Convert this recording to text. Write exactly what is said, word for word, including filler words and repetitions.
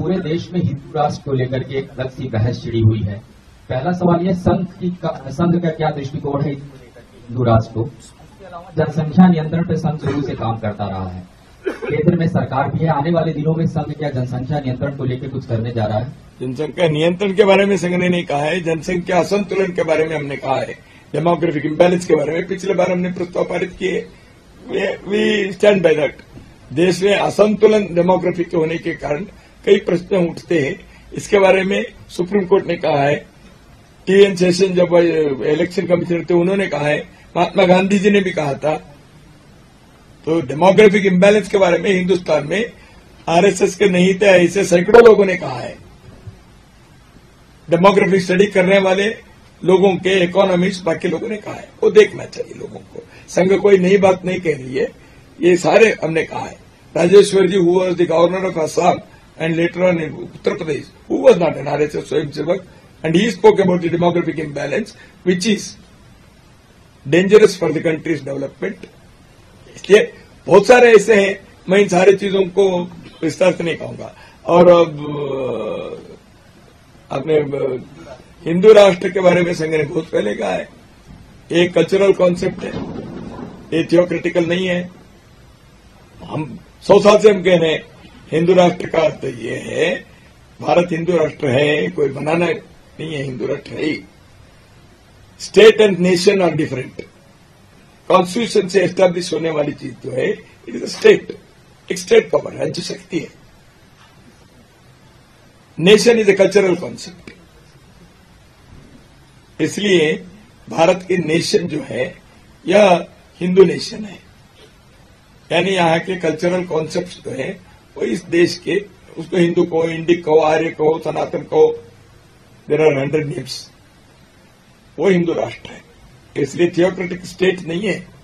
पूरे देश में हिंदू राष्ट्र को लेकर के एक अलग सी बहस छिड़ी हुई है। पहला सवाल यह संघ की संघ का क्या दृष्टिकोण है इसको लेकर के हिंदू राष्ट्र को। इसके अलावा जनसंख्या नियंत्रण पर संघ शुरू से काम करता रहा है, केंद्र में सरकार भी है, आने वाले दिनों में संघ क्या जनसंख्या नियंत्रण को लेकर कुछ करने जा रहा है। जनसंख्या नियंत्रण के बारे में संघ ने नहीं कहा है, जनसंख्या असंतुलन के बारे में हमने कहा है, डेमोग्राफिक इम्बैलेंस के बारे में पिछले बार हमने प्रस्ताव पारित किए। We stand by that. देश में असंतुलन डेमोग्राफी के होने के कारण कई प्रश्न उठते हैं, इसके बारे में सुप्रीम कोर्ट ने कहा है, टीएन शेषन जब इलेक्शन कमिश्नर थे उन्होंने कहा है, महात्मा गांधी जी ने भी कहा था। तो डेमोग्राफिक इम्बैलेंस के बारे में हिंदुस्तान में आरएसएस के नहीं थे ऐसे सैकड़ों लोगों ने कहा है। डेमोग्राफिक स्टडी करने वाले लोगों के इकोनॉमिस्ट बाकी लोगों ने कहा है, वो देखना चाहिए लोगों को। संघ कोई नई बात नहीं कह रही है, ये सारे हमने कहा है। Rajeshwar ji who was the governor of Assam and later on in Uttar Pradesh, who was not an RSS swayamsevak, and he spoke about the demographic imbalance which is dangerous for the countries development. इसलिए बहुत सारे ऐसे हैं, मैं इन सारी चीजों को विस्तार से नहीं कहूंगा। और अब आपने हिंदू राष्ट्र के बारे में संघ ने बहुत पहले कहा है, ये कल्चरल कॉन्सेप्ट है, ये थियोक्रिटिकल नहीं है। हम सौ साल से हम कह रहे हैं हिंदू राष्ट्र का अर्थ ये है, भारत हिंदू राष्ट्र है, कोई बनाना नहीं है, हिंदू राष्ट्र है ही। State and nation are different. Constitution से एस्टैब्लिश होने वाली चीज जो है इट इज अ स्टेट, एक स्टेट पावर है जो शक्ति है। Nation is a cultural concept, इसलिए भारत की नेशन जो है यह हिंदू नेशन है, यानी यहाँ के कल्चरल कॉन्सेप्ट जो है वो इस देश के, उसको हिंदू कहो, इंडिक कहो, आर्य कहो, सनातन कहो, देयर आर हंड्रेड नेम्स, वो हिंदू राष्ट्र है। इसलिए थियोक्रेटिक स्टेट नहीं है।